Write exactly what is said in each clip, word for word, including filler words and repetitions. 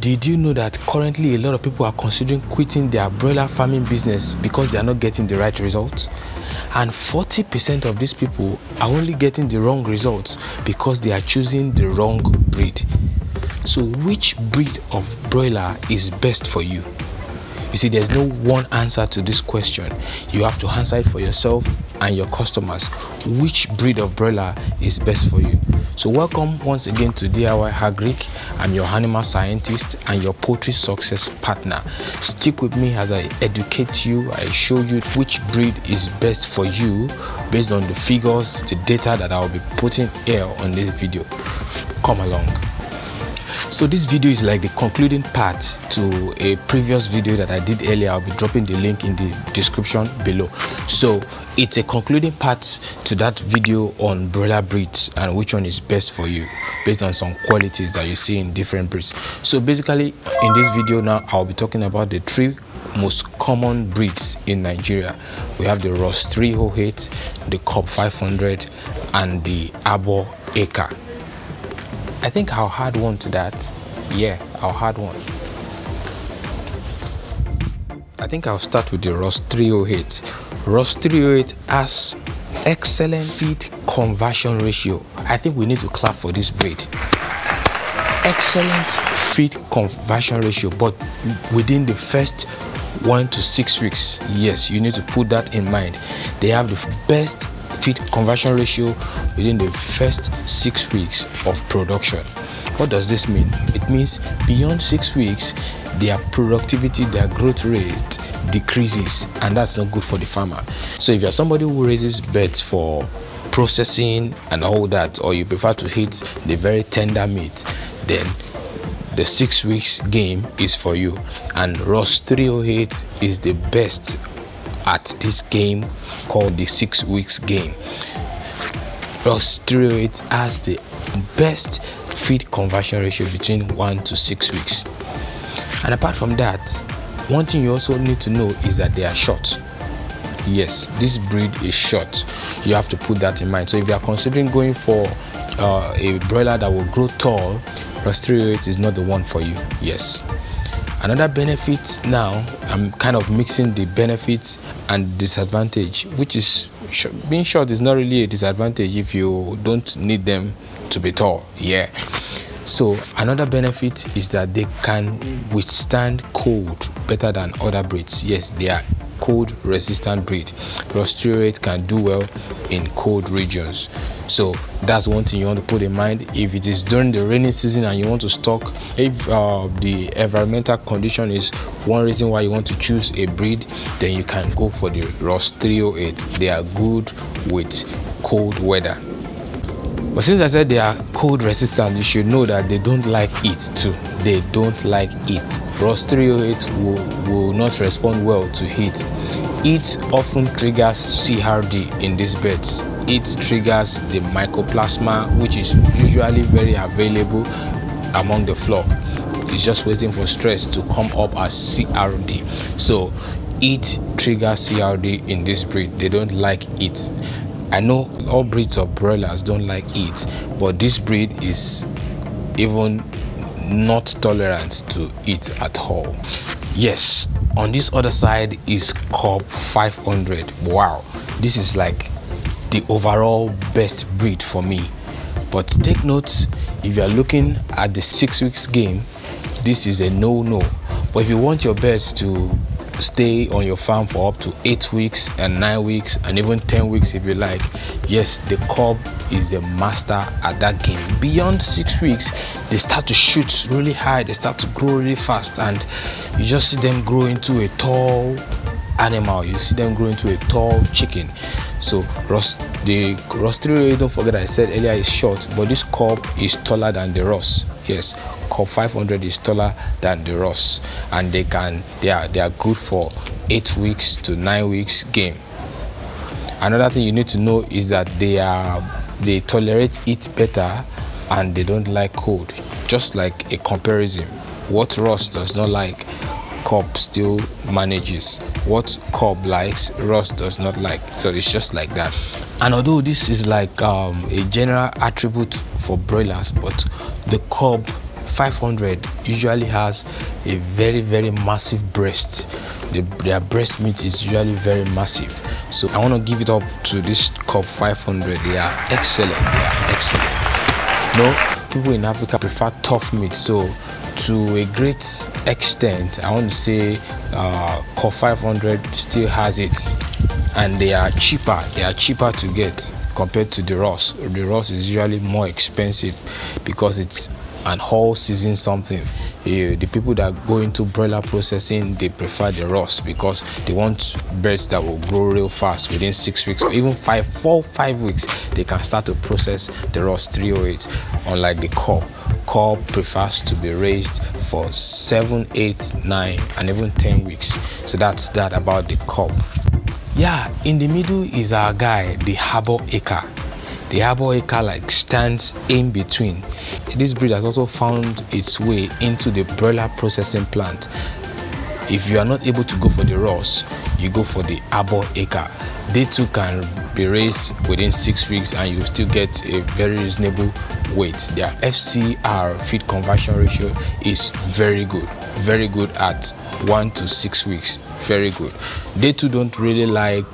Did you know that currently a lot of people are considering quitting their broiler farming business because they are not getting the right results? And forty percent of these people are only getting the wrong results because they are choosing the wrong breed. So which breed of broiler is best for you? You see, there's no one answer to this question. You have to answer it for yourself and your customers. Which breed of broiler is best for you? So welcome once again to D I Y AGRIC. I'm your animal scientist and your poultry success partner. Stick with me as I educate you, I show you which breed is best for you based on the figures, the data that I'll be putting here on this video. Come along. So this video is like the concluding part to a previous video that I did earlier. I'll be dropping the link in the description below. So it's a concluding part to that video on broiler breeds and which one is best for you based on some qualities that you see in different breeds. So basically in this video now, I'll be talking about the three most common breeds in Nigeria. We have the Ross three oh eight, the Cobb five hundred, and the Arbor Acre. I think I'll add one to that. Yeah, I'll add one. I think I'll start with the Ross three oh eight. Ross three oh eight has excellent feed conversion ratio. I think we need to clap for this breed. Excellent feed conversion ratio, but within the first one to six weeks. Yes, you need to put that in mind. They have the best feed conversion ratio within the first six weeks of production. What does this mean? It means beyond six weeks, their productivity, their growth rate decreases, and that's not good for the farmer. So if you're somebody who raises birds for processing and all that, or you prefer to eat the very tender meat, then the six weeks game is for you. And Ross three oh eight is the best at this game called the six weeks game. Ross three oh eight has the best feed conversion ratio between one to six weeks. And apart from that, one thing you also need to know is that they are short. Yes, this breed is short. You have to put that in mind. So if you are considering going for uh, a broiler that will grow tall, Ross three oh eight is not the one for you. Yes. Another benefit now, I'm kind of mixing the benefits and disadvantage, which is sh being short is not really a disadvantage if you don't need them to be tall. Yeah. So another benefit is that they can withstand cold better than other breeds. Yes, they are cold resistant breed. Ross three oh eight can do well in cold regions. So that's one thing you want to put in mind. If it is during the rainy season and you want to stock, if uh, the environmental condition is one reason why you want to choose a breed, then you can go for the Ross three oh eight. They are good with cold weather. But since I said they are cold resistant, you should know that they don't like heat too. They don't like heat. Ross three oh eight will, will not respond well to heat. Heat often triggers C R D in these birds. It triggers the mycoplasma, which is usually very available among the flock. It's just waiting for stress to come up as C R D. So it triggers C R D in this breed. They don't like it. I know all breeds of broilers don't like it, but this breed is even not tolerant to it at all. Yes, on this other side is Cobb five hundred. Wow, this is like the overall best breed for me. But take note, if you are looking at the six weeks game, this is a no-no. But if you want your birds to stay on your farm for up to eight weeks and nine weeks and even ten weeks if you like, yes, the Cobb is the master at that game. Beyond six weeks, they start to shoot really high, they start to grow really fast, and you just see them grow into a tall animal. You see them grow into a tall chicken. So Ross, the Ross three oh eight, don't forget I said earlier, is short, but this Cobb is taller than the Ross. Yes, Cobb five hundred is taller than the Ross, and they can they are they are good for eight weeks to nine weeks game. Another thing you need to know is that they are they tolerate heat better and they don't like cold. Just like a comparison, what Ross does not like, Cobb still manages. What Cobb likes, Ross does not like. So it's just like that. And although this is like um, a general attribute for broilers, but the Cobb five hundred usually has a very, very massive breast. The, their breast meat is usually very massive. So I want to give it up to this Cobb five hundred. They are excellent. They are excellent. You know, people in Africa prefer tough meat. So to a great extent, I want to say uh, Cobb five hundred still has it. And they are cheaper. They are cheaper to get compared to the Ross. The Ross is usually more expensive because it's an whole season something. Uh, the people that go into broiler processing, they prefer the Ross because they want birds that will grow real fast within six weeks or even five, four, five weeks. They can start to process the Ross three oh eight, unlike the Cobb. Cobb prefers to be raised for seven, eight, nine, and even ten weeks. So that's that about the Cobb. Yeah, in the middle is our guy, the Arbor Acre. The Arbor Acre like stands in between. This breed has also found its way into the broiler processing plant. If you are not able to go for the Ross, you go for the Arbor Acre. They too can be raised within six weeks and you still get a very reasonable weight. Their F C R, feed conversion ratio, is very good, very good at one to six weeks. Very good. They too don't really like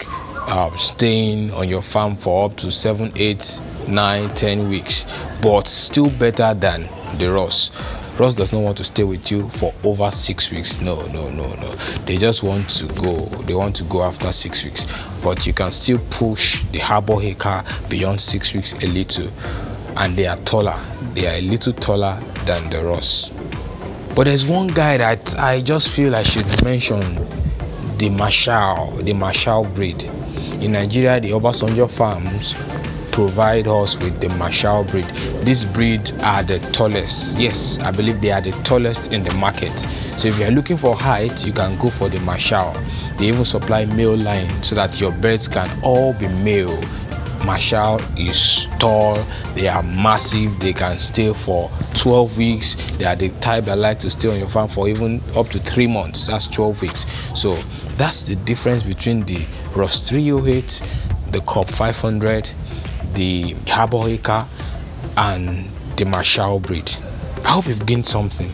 uh, staying on your farm for up to seven, eight, nine, ten weeks, but still better than the Ross. Ross does not want to stay with you for over six weeks. No, no, no, no. They just want to go. They want to go after six weeks, but you can still push the Arbor Acre beyond six weeks a little, and they are taller. They are a little taller than the Ross. But there's one guy that I just feel I should mention. The Marshall, the Marshall breed. In Nigeria, the Obasanjo farms provide us with the Marshall breed. This breed are the tallest. Yes, I believe they are the tallest in the market. So if you're looking for height, you can go for the Marshall. They even supply male line so that your birds can all be male. Marshall is tall, they are massive, they can stay for twelve weeks. They are the type that like to stay on your farm for even up to three months, that's twelve weeks. So that's the difference between the Ross three oh eight, the Cobb five hundred, the Arbor Acre, and the Marshall breed. I hope you've gained something.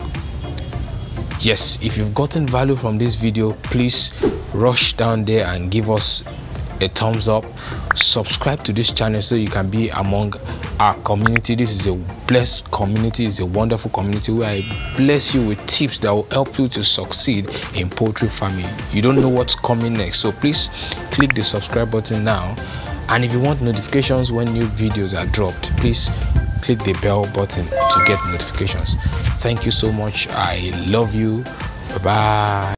Yes, if you've gotten value from this video, please rush down there and give us a thumbs up. Subscribe to this channel so you can be among our community. This is a blessed community. It's a wonderful community where I bless you with tips that will help you to succeed in poultry farming. You don't know what's coming next, so please click the subscribe button now. And if you want notifications when new videos are dropped, please click the bell button to get notifications. Thank you so much. I love you. Bye bye.